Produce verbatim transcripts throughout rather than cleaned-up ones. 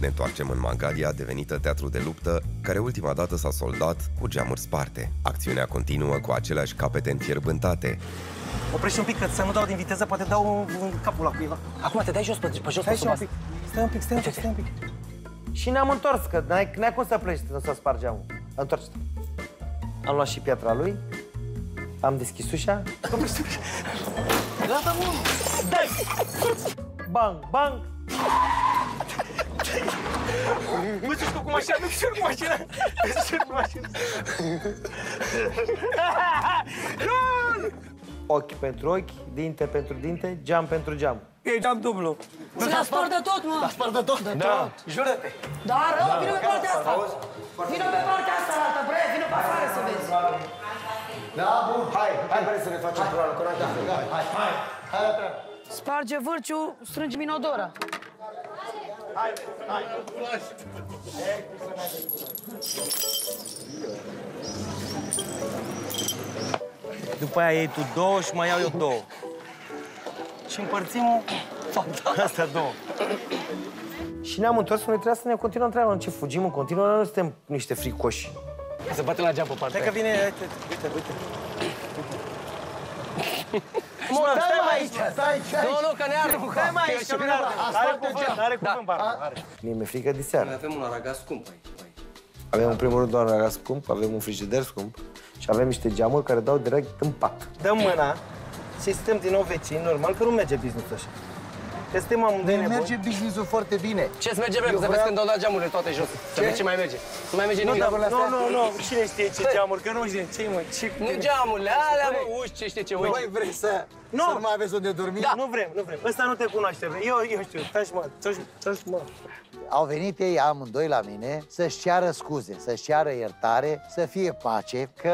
Ne întoarcem în Mangalia, devenită teatru de luptă, care ultima dată s-a soldat cu geamuri sparte. Acțiunea continuă cu aceleași capete înfierbântate. Oprește un pic, că să nu dau din viteză, poate dau capul la cuiva. Acum te dai jos pe, pe jos, stai pe sub asta. Stai un pic, stai un pic, stai un pic. Și ne-am întors, că n-ai, n-ai cum să pleci, să spargi geamul. Întoarce-te. Am luat și piatra lui, am deschis ușa. Oprește un pic. Gata, mă! Dai! Bang, bang! Mă duc cu mașina, nu știu cu mașina! Nu știu cu mașina! Ochi pentru ochi, dinte pentru dinte, geam pentru geam. E geam dublu. L-a spart de tot, mă! L-a spart de tot? Da. Jură-te! Dar rău, vină pe partea asta! Vină pe partea asta, altă, bre! Vină pe afară să vezi! Da, bun, hai! Hai, vrei să ne facem proală, corect? Hai, hai, hai! Hai la treabă! Sparge Vârciu, strânge Minodora. Hai, hai! După aia iei tu două și mai iau eu două. Și împărțim astea două. Și ne-am întors, noi trebuia să ne continuăm treaba. Nu ce fugim în continuă, noi nu suntem niște fricoși. Se bate la geam pe partea. Hai că vine, uite, uite, uite. Mă, stai mai aici, stai aici. Nu, nu, că ne arde. Stai mai aici, că ne arde. Are cuvânt, are cuvânt, parcă. Mi-e frică de seară. Noi avem un araga scump aici. Avem în primul rând un araga scump, avem un frigider scump. Și avem niște geamuri care dau direct în pat. Dăm mâna și stăm din nou vecini, normal, că nu merge business-ul așa. Că suntem amândoi nebuni. Merge business-ul foarte bine. Ce-ți merge, bine? Că să vezi când au dat geamurile toate jos. Să vezi ce mai merge. Nu mai merge nimic. Nu, nu, nu, cine știe ce geamuri, că nu știe ce-i, măi. Nu geamurile alea, mă, uși, ce știe ce uși. Voi vreți să nu mai aveți unde dormi? Da, nu vrem, nu vrem. Ăsta nu te cunoaște, vrem. Eu știu, taci, mă, taci, mă. Au venit ei amândoi la mine să-și ceară scuze, să-și ceară iertare, să fie pace, că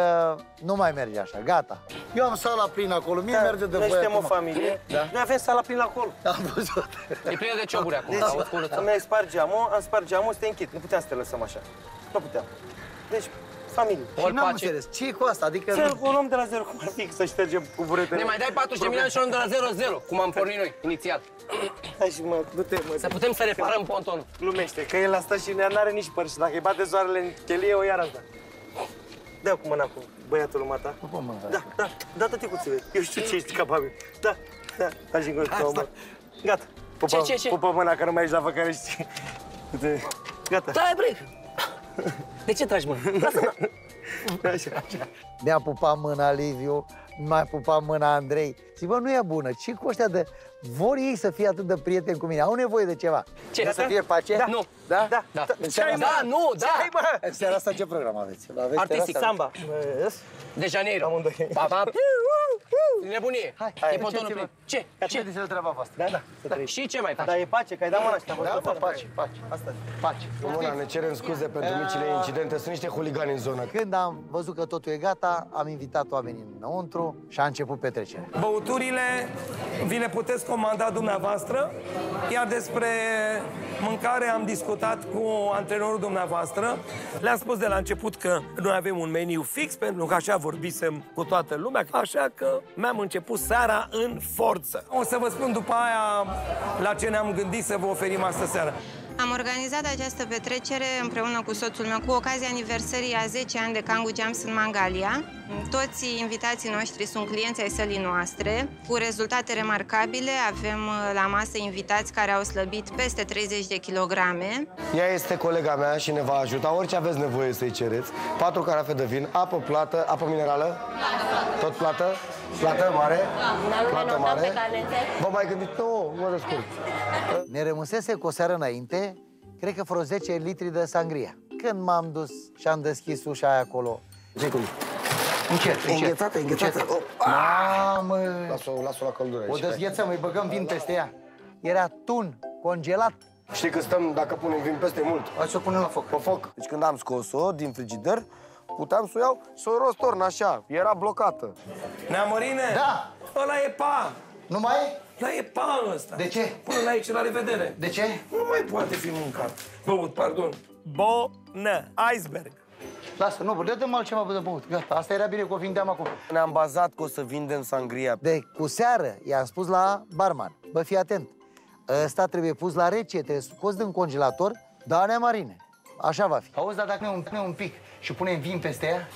nu mai merge așa, gata. Eu am sala plină acolo, mie da, merge de voie. Noi suntem o familie, da? Noi avem sala plină acolo. Am văzut. E plină de cioburi acum. Deci, am spart geamul, am spart geamul, să te închid, nu puteam să te lăsăm așa. Nu puteam. Deci, familie. Și n-am înțeles, ce-i cu asta? Adică... Să o luăm de la zero, cum ar fi să ștergem cu buretele. Ne mai dai patruzeci de milioane și o luăm de la zero, zero, cum am pornit noi, inițial. Hai și mă, du-te, mă. Să putem să reparăm pontonul. Glumește, că el a stat și n-are nici părți. Dacă îi bate soarele în chelie, o iară asta. Dă-o cu mâna cu băiatul lui mata. După mâna. Da, da, da, tot ticu-ți vezi. Eu știu ce ești capabil. Da, da, hai și-n gata. Gata. Ce, ce, ce? Pupă mâna, că nu mai ești la Făcărești. Gata. Stai, bre! De ce tragi mâna? Mi-a pupat mâna Liviu, mi-a pupat mâna Andrei. Zic, bă, nu e bună, ce cu ăștia de... Vor ei să fie atât de prieteni cu mine, au nevoie de ceva. Ce? Să fie pace? Da. Nu. Da? Da. Da, nu, da. În seara asta ce program aveți? Artistic, samba. De Janeiro. Amândoi. Pa, pa. Nebunie. Hai, e pontonul plin. Ce? Ce? Să treaba voastră. Da, da. Și ce mai faci? Dar e pace, că ai dat mâna și te-am văzut. Da, pace, pace. Asta e. Pace. Mâna, ne cerem scuze pentru micile incidente, sunt niște huligani în zonă. Când am văzut că totul e gata, am invitat oamenii înăuntru și a început petrecerea. Băuturile vi le puteți comanda dumneavoastră, iar despre mâncare am discutat cu antrenorul dumneavoastră. Le-am spus de la început că noi avem un meniu fix, pentru că așa vorbisem cu toată lumea, așa că mi-am început seara în forță. O să vă spun după aia la ce ne-am gândit să vă oferim astă seară. Am organizat această petrecere împreună cu soțul meu, cu ocazia aniversării a zece ani de Kangoo Jams în Mangalia. Toți invitații noștri sunt clienți ai sălii noastre, cu rezultate remarcabile. Avem la masă invitați care au slăbit peste treizeci de kilograme. Ea este colega mea și ne va ajuta orice aveți nevoie să-i cereți. patru carafe de vin, apă plată, apă minerală, plată. Tot plată, plată mare, da, plată mare. Vă mai gândiți? Nu, mă răspund. Ne rămâsese cu o seară înainte, cred că vreo zece litri de sangria. Când m-am dus și am deschis ușa aia acolo... Ce-i cu încet, înghețată, înghețată. Mamă! Las-o, las-o la căldură. O dezghețăm, îi băgăm vin peste ea. Era tun, congelat. Știi că stăm, dacă punem vin peste, mult. Hai să o punem la foc. Pe foc. Deci când am scos-o din frigider, puteam să o iau și să o rostorn așa. Era blocată. Neamărine? Da! Ăla e pa! Nu mai e? Ăla e pa ăsta. De ce? Până la aici, la revedere. De ce? Nu mai poate fi mâncat. Băut, pardon. Bonă, iceberg. Lasă, nu, dă-te-mi altceva de băut. Gata, asta era bine că o vindeam acum. Ne-am bazat că o să vindem sangria. De cu seară i-am spus la barman, bă, fii atent, ăsta trebuie pus la rece, trebuie scos din congelator Da, ne Marine. Așa va fi. Auzi, dar dacă ne un pic și punem vin peste ea?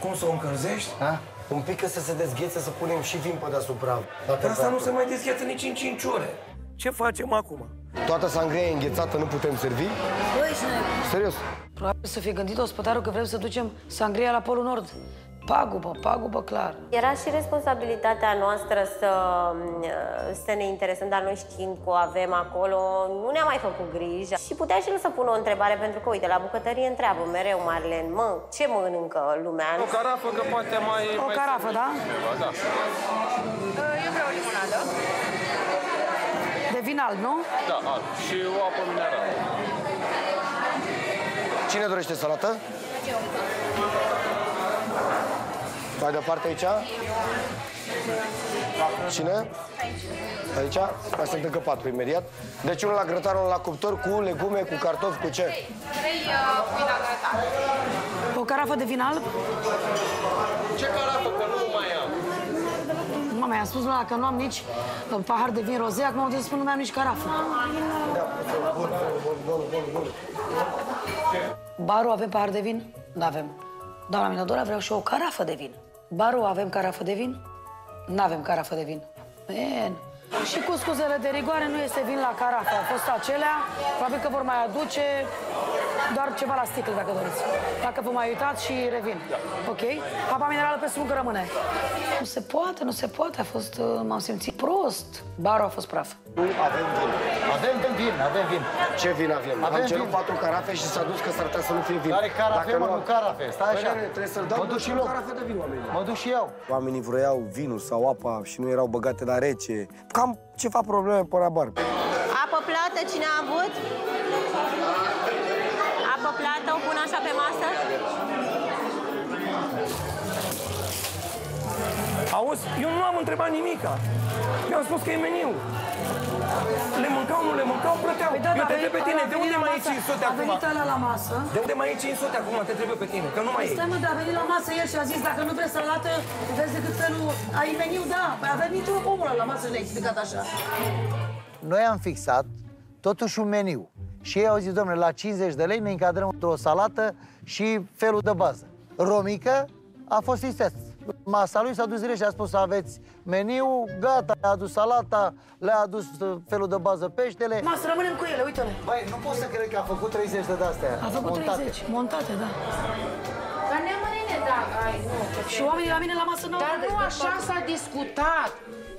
Cum să o încălzești? A? Un pic ca să se dezghețe, să punem și vin pe deasupra. Dar asta nu se mai dezgheață nici în cinci ore. Ce facem acum? Toată sangria e înghețată, nu putem servi? Băi, ne... Serios? Probabil să fie gândit ospătarul că vrem să ducem sangria la Polul Nord. Pagubă, pagubă, clar. Era și responsabilitatea noastră să, să ne interesăm, dar noi știm că o avem acolo, nu ne-a mai făcut grijă. Și putea și el să pună o întrebare, pentru că, uite, la bucătărie întreabă mereu Marlen, mă, ce mănâncă lumea? O carafă, că poate mai... O mai carafă, da? Ceva, da? Eu vreau o limonadă. De vin alb, nu? Da, alb. Și o apă minerală. Cine dorește salată? Eu. Mai departe aici? Cine? Aici? Mai sunt încă patru imediat. Deci unul la grătar, unul la cuptor, cu legume, cu cartofi, cu ce? Trei pui la grătar. O carafă de vin alb? Ce carafă? Că nu mai am. Mama, i-am spus lumea că nu am nici pahar de vin rozea, acum au zis că nu mai am nici carafă. Baru, avem pahar de vin? Nu avem. Doamna Minodora, vreau și o carafă de vin. Baru, avem carafă de vin? N-avem carafă de vin. Man. Și cu scuzele de rigoare nu este vin la carafă. Au fost acelea, probabil că vor mai aduce doar ceva la sticlă, dacă doriți. Dacă vă mai uitați și revin. Ok? Apa minerală pe sub rămâne. Nu se poate, nu se poate. A fost... m-am simțit prost. Baru a fost praf. Avem vin. Avem vin, avem vin. Ce vin avem? Avem cerut patru carafe și s-a dus că s-ar putea să nu fie vin. Care carafe, mă, nu carafe. Stai așa. Trebuie să-l dau o carafe de vin, oamenii. Mă duc și eu. Oamenii vroiau vinul sau apa și nu erau băgate la rece. Cam ceva probleme pe la bar. Apă plată, cine a avut? Apă plată, o pun așa pe masă? Auzi, eu nu am întrebat nimica. Eu am spus că e meniul. Le mâncau, nu le mâncau, plăteau. Păi da, eu te întreb pe tine, de unde mai e cinci sute acum? A venit ăla la masă. De unde mai e cinci sute acum, te întreb pe tine, că nu mai e. Stai mă, dar a venit la masă el și a zis, dacă nu vrei salată, vezi decât să nu... Ai meniu, da, păi a venit omul ăla la masă și le-a explicat așa. Noi am fixat totuși un meniu. Și ei au zis, domnule, la cincizeci de lei ne încadrăm într-o salată și felul de bază. Romica a fost isteț. Masa lui s-a dus direct și a spus, aveți meniu, gata, a adus salata, le-a adus felul de bază peștele. Ma, să rămânem cu ele, uite-le. Băi, nu pot să cred că a făcut treizeci de de-astea. A făcut montate. treizeci, montate, da. Dar nemărine, da, ai, nu. Și oamenii la mine la masă nu au. Dar nu așa s-a discutat,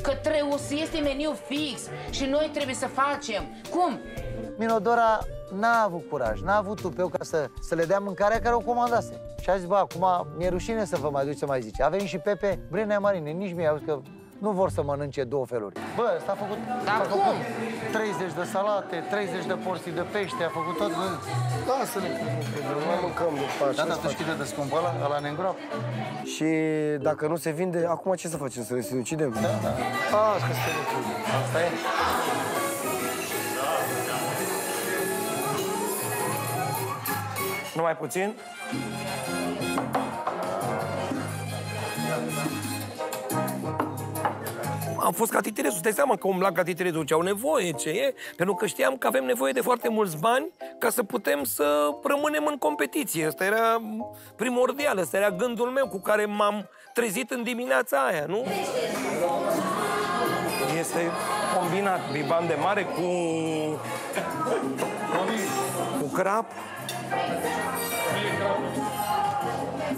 că trebuie să este meniu fix și noi trebuie să facem. Cum? Minodora n-a avut curaj, n-a avut tupeu ca să, să le dea mâncarea care o comandase. Și a zis, bă, acum mi-e rușine să vă mai duci să mai zice. A venit și Pepe, Brânea Marine, nici mie, au zis că nu vor să mănânce două feluri. Bă, ăsta a făcut, da, a făcut treizeci de salate, treizeci de porții de pește, a făcut tot. Lasă-ne, nu mai mâncăm după aceea. Da, dar tu știi de descumpă ăla, ăla ne îngroapă. Și dacă nu se vinde, acum ce să facem, să ne sinucidem? Da, da. Ah, că se lucrăm. Asta e. Numai puțin. Am fost catiteresul, stai seama că umblam catiteresul ce au nevoie, ce e, pentru că știam că avem nevoie de foarte mulți bani ca să putem să rămânem în competiție. Asta era primordial, asta era gândul meu cu care m-am trezit în dimineața aia, nu? Este combinat biban de mare cu... cu crap.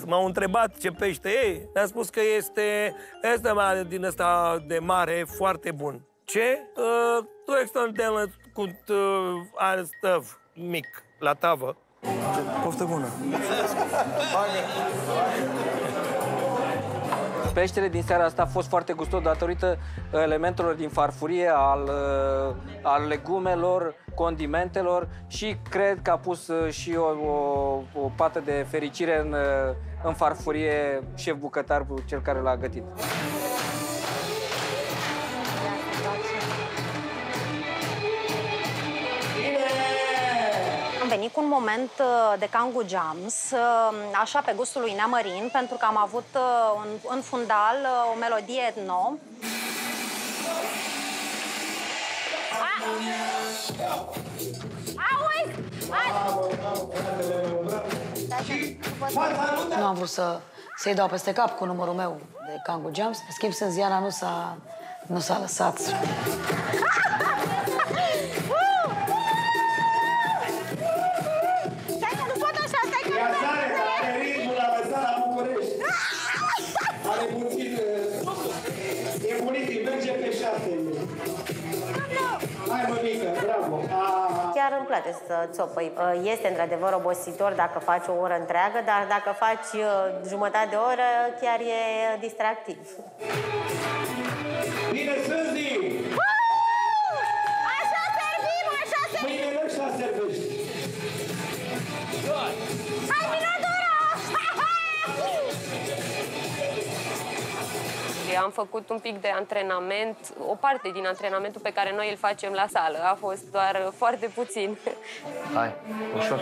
M-au întrebat ce pește e, le-am spus că este ăsta din ăsta de mare, foarte bun. Ce? Tu extendem cu are stăv mic la tavă. Poftă bună. Peștele din seara asta a fost foarte gustos datorită elementelor din farfurie, al, al legumelor, condimentelor și cred că a pus și o, o, o pată de fericire în, în farfurie șef bucătar, cel care l-a gătit. Am venit cu un moment de Kangoo Jams, așa pe gustul lui Neamărin, pentru că am avut în, în fundal o melodie etno. Nu am vrut să-i dau peste cap cu numărul meu de Kangoo Jams. În schimb, Sânziana nu s-a... nu s-a lăsat. Chiar îmi place să țopăi. Este într-adevăr obositor dacă faci o oră întreagă, dar dacă faci jumătate de oră, chiar e distractiv. Bine, Suzi! Așa servim, așa servim! Mâine așa servești! Hai, Minodora! Am făcut un pic de antrenament, o parte din antrenamentul pe care noi îl facem la sală. A fost doar foarte puțin. Hai, ușor.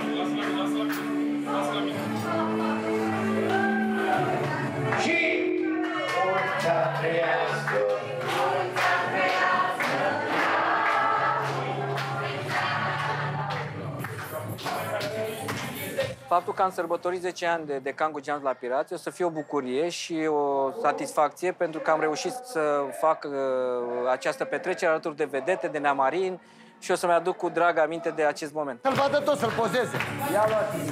Și... Faptul că am sărbătorit zece ani de, de Kangoo Jams la Pirați o să fie o bucurie și o satisfacție pentru că am reușit să fac uh, această petrecere alături de vedete, de neamarin și o să-mi aduc cu drag aminte de acest moment. Să-l vadă tot, să-l pozeze! Ia luați!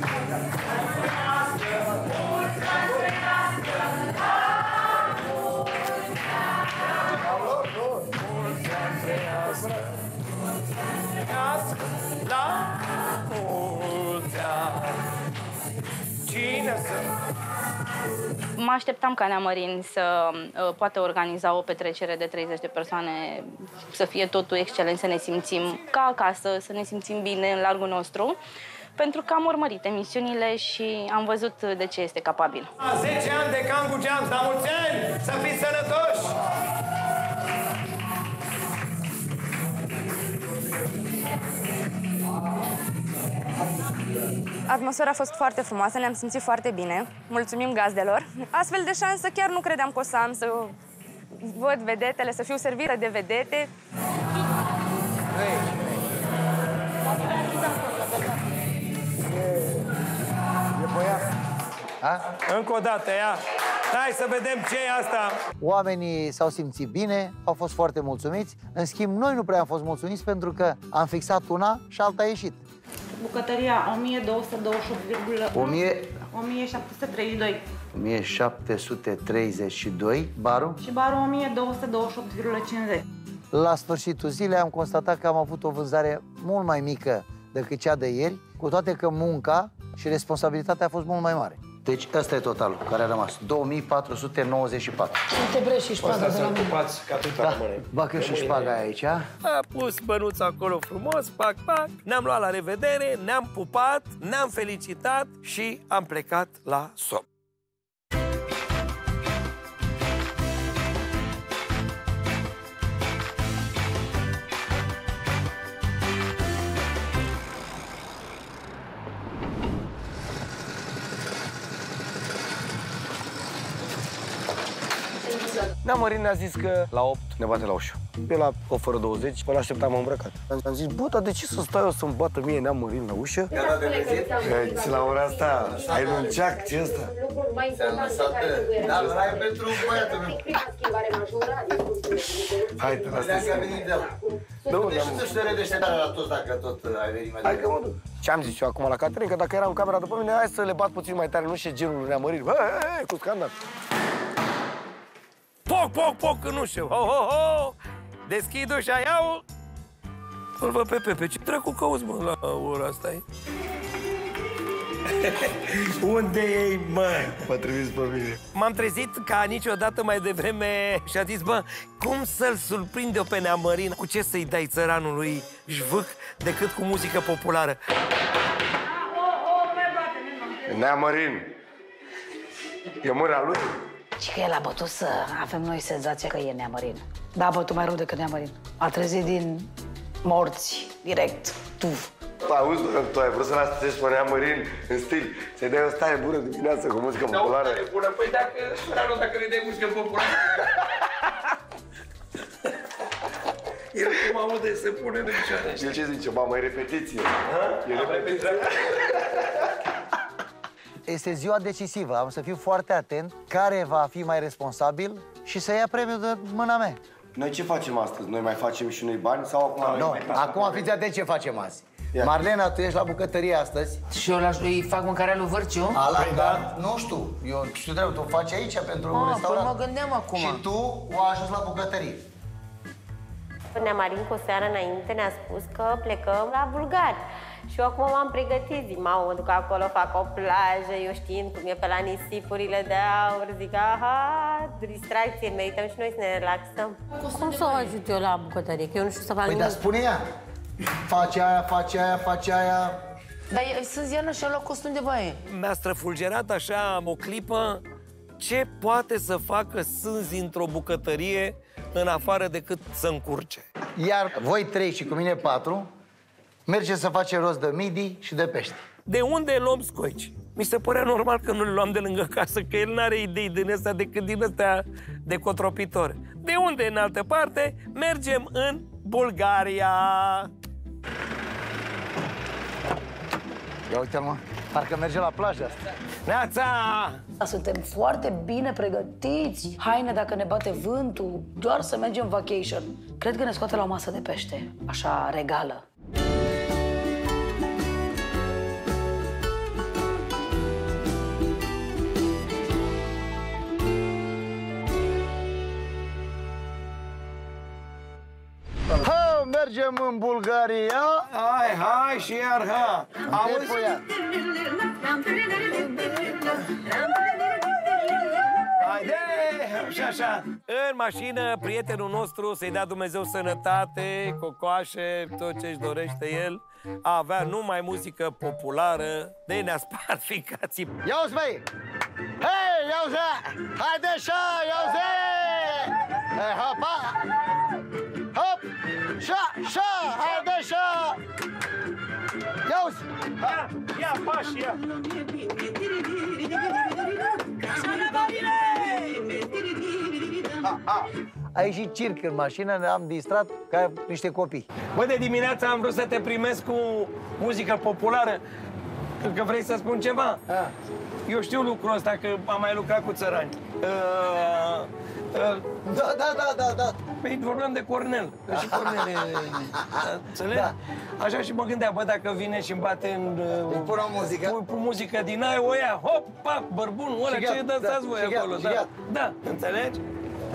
Mă așteptam ca Neamărin să uh, poată organiza o petrecere de treizeci de persoane, să fie totul excelent, să ne simțim ca acasă, să ne simțim bine în largul nostru, pentru că am urmărit emisiunile și am văzut de ce este capabil. zece ani de Kangoo Jams, la mulți ani! Să fiți sănătoși! Atmosfera a fost foarte frumoasă, ne-am simțit foarte bine. Mulțumim gazdelor. Astfel de șansă chiar nu credeam că o să am, să văd vedetele, să fiu servită de vedete. Încă o dată, ia! Hai să vedem ce e asta! Oamenii s-au simțit bine, au fost foarte mulțumiți. În schimb, noi nu prea am fost mulțumiți pentru că am fixat una și alta a ieșit. Bucătăria o mie două sute douăzeci și opt virgulă șapte sute treizeci și doi. o mie șapte sute treizeci și doi, barul? Și barul o mie două sute douăzeci și opt virgulă cincizeci. La sfârșitul zilei am constatat că am avut o vânzare mult mai mică decât cea de ieri, cu toate că munca și responsabilitatea a fost mult mai mare. Deci ăsta e totalul care a rămas, două mii patru sute nouăzeci și patru. Uite bre și șpaga de la mine. Da, bagă și șpaga aici. A pus bănuța acolo frumos, pac, pac. Ne-am luat la revedere, ne-am pupat, ne-am felicitat și am plecat la somn. Neamărin ne-a zis că la opt ne bate la ușă. Eu la opt fără douăzeci, până așteptam îmbrăcat. Am zis, bă, dar de ce să stai eu să-mi bată mie Neamărin la ușă? Mi-a dat de vizit? Că la ora asta ai lunceac, ce ăsta? Ți-am lăsat pe... Da, dar ai pentru băiatul meu. Hai, te las te schimbă. Deci nu știu de deșteptare la toți dacă tot ai venit mai devreme. Hai că mă duc. Ce-am zis eu acum la Caterin, că dacă era în camera după mine, hai să le bat puțin mai tare, nu știu genul lui Neamărin. Bă, cu scandal. Poc, poc, poc în ușă, ho, ho, ho! Deschid ușa, iau! Îl văd pe Pepe, ce dracu cauți, mă, la ora asta e? Unde e, mă? M-a trimis pe mine. M-am trezit ca niciodată mai devreme și a zis, bă, cum să-l surprind eu pe Neamărin? Cu ce să-i dai țăranului jvâc decât cu muzică populară? Neamărin, e mâna lui? Și că el a bătut să avem noi senzația că e Neamărin. Da, a bătut mai rău decât Neamărin. A trezit din morți, direct, tuf. Auzi, tu ai vrut să-l ascultești pe Neamărin în stil, să-i dai o stare bună dimineață cu muzică populară. Da, o stare bună, păi dacă, nu, dacă nu-i dai muzică populară... El cum mamă, de se pune în picioare. El ce zice? Mamă, e repetiție. Ha? E am repetiție. Este ziua decisivă, am să fiu foarte atent care va fi mai responsabil și să ia premiul de mâna mea. Noi ce facem astăzi? Noi mai facem și noi bani sau acum? Nu, no, acum fiți atent ce facem azi. Ia. Marlena, tu ești la bucătărie astăzi. Și eu la, îi fac mâncarea lui Vârciu? Da. Nu știu, eu știu drept, o faci aici pentru un restaurant. Mă gândeam acum. Și tu o ajuns la bucătărie. Ne-am arins o seară înainte, ne-a spus că plecăm la Bulgari. Și eu acum m-am pregătit, zic, mamă, mă duc acolo, fac o plajă, eu știind cum e pe la nisipurile de aur, zic, aha, distracție, merităm și noi să ne relaxăm. Cum să o ajut eu la bucătărie? Că eu nu știu să fac nimic. Păi, dar spune ea, face aia, face aia, face aia. Dar sunt Ziana și-a luat costum de baie. Mi-a străfulgerat așa, am o clipă, ce poate să facă Sânzi într-o bucătărie în afară decât să încurce. Iar voi trei și cu mine patru, merge să face rost de midi și de pește. De unde luăm scoici? Mi se părea normal că nu-l luam de lângă casă, că el n-are idei din astea decât din astea de cotropitor. De unde, în altă parte, mergem în Bulgaria. Ia uite-mă, parcă merge la plajă asta. Neața! Suntem foarte bine pregătiți. Haine dacă ne bate vântul, doar să mergem vacation. Cred că ne scoate la o masă de pește, așa regală. Mergem în Bulgaria. Hai, hai și iar ha. Auzi? Haide! Și așa. În mașină, prietenul nostru, să-i dea Dumnezeu sănătate, cocoașe, tot ce-și dorește el, a avea numai muzică populară, de ne-a spart ficații. Ia-uzi, băi! Hei, ia-uzi! Haide așa, ia-uzi! Hei, hapa! Hop! Șa, șa, haide șa! Ia-uzi! Ia, pași, ia! A ieșit circ în mașină, ne-am distrat ca niște copii. Bă, de dimineața am vrut să te primesc cu muzică populară. Că vrei să spun ceva? A. Eu știu lucrul ăsta, că am mai lucrat cu țărani. Uh, uh, da, da, da, da, da. Păi vorbeam de Cornel, că și Cornel e... Înțelegi? Da. Așa și mă gândeam, bă, dacă vine și-mi bate în... Uh, îi pun o muzică. Pun, pun muzică din aia, o ia, hop, pap, bărbun, ăla, ce dansați voi acolo, da? Da, da, înțelegi?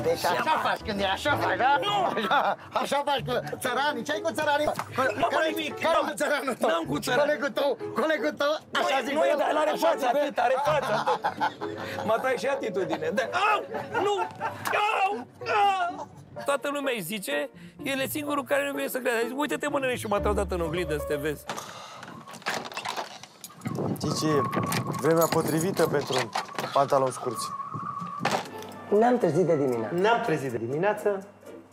Deci așa faci când e, așa faci, da? Nu! Așa, așa faci cu țăranii, ce-ai cu țăranii? Nu cu nimic, nu am cu țăranii. Colegul tău, colegul tău, așa zic. Nu e, dar el are față, atât, are față, atât. Mă tai și atitudine, da. Au! Nu! Au! Au! Toată lumea îi zice, el e singurul care nu vine să creadă. Zic, uite-te mâinile și mă tău dată în oglindă să te vezi. Știi ce e? Vremea potrivită pentru pantaloni scurți. Ne-am trezit de dimineață. Ne-am trezit de dimineață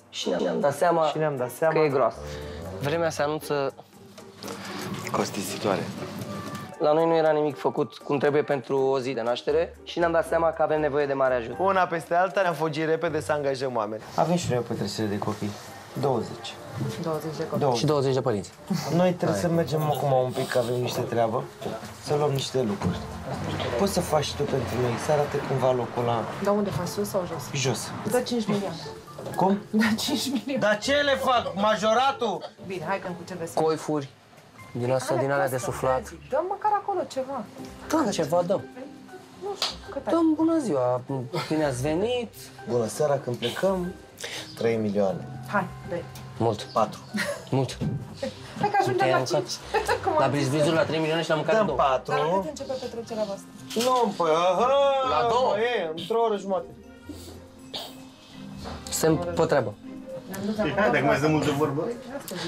și ne-am dat seama și ne-am dat seama că e groasă. Vremea se anunță costisitoare. La noi nu era nimic făcut cum trebuie pentru o zi de naștere și ne-am dat seama că avem nevoie de mare ajutor. Una peste alta ne-am fugit repede să angajăm oameni. Avem și noi o petrecere de copii. douăzeci. douăzeci de copii. Și douăzeci de părinți. Noi trebuie să mergem acum un pic, că avem niște treabă, să luăm niște lucruri. Poți să faci tu pentru noi, să arate cumva locul ăla. Da unde faci, sus sau jos? Jos. Da cinci milioane. Cum? Da cinci milioane. Dar ce le fac? Majoratul? Bine, hai că începem să... Coifuri, din astea, din alea de suflat. Dăm măcar acolo ceva. Dăm ceva, dăm. Nu știu, cât ai? Dăm bună ziua, bine ați venit. Bună seara, când plecăm, trei milioane. Hai, dă-i. Mult. patru. Mult. Hai că ajungem la cinci. La brisbrizul la trei milioane și la mâncat două. Dăm patru. Dar cât începe petrecerea voastră? Nu, păi, la două? E, într-o oră jumate. Suntem pe treabă. Hai, dacă mai dăm mult de vorbă.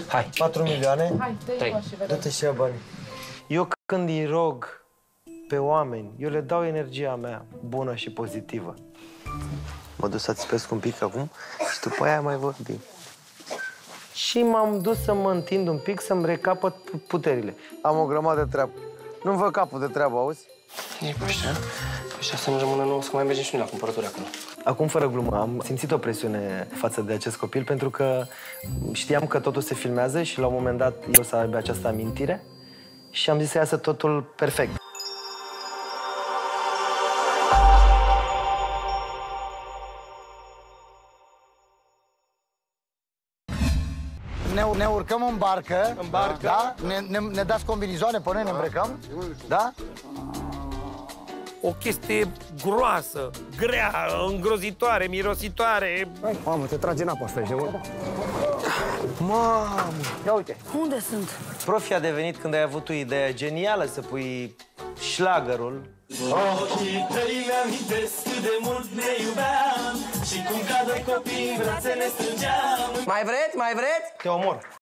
Hai. patru milioane. Hai, trei. Dă-te și ia banii. Eu când îi rog pe oameni, eu le dau energia mea bună și pozitivă. Mă duc să-ți pesc un pic acum și după aia mai vorbim. Și m-am dus să mă întind un pic, să-mi recapăt puterile. Am o grămadă de treabă. Nu-mi văd capul de treabă, auzi? E pe așa, Și asta nu rămână nouă să mai mergem și noi la cumpărături acum. Acum, fără glumă, am simțit o presiune față de acest copil, pentru că știam că totul se filmează și la un moment dat el să aibă această amintire și am zis să iasă totul perfect. Ne, ne urcăm în barcă, în barcă. Da? Ne, ne, ne dați combinizoane pe noi, ne îmbrăcăm, da? O chestie groasă, grea, îngrozitoare, mirositoare. Mamă, te trage în apă asta, ești nebun. Mamă! Ia uite! Unde sunt? Profi a devenit când ai avut tu ideea genială să pui șlagărul. Ochii tăi mi-amintesc cât de mult ne iubeam și cum ca doi copii în brațe ne strângeam. Mai vreți? Mai vreți? Te omor!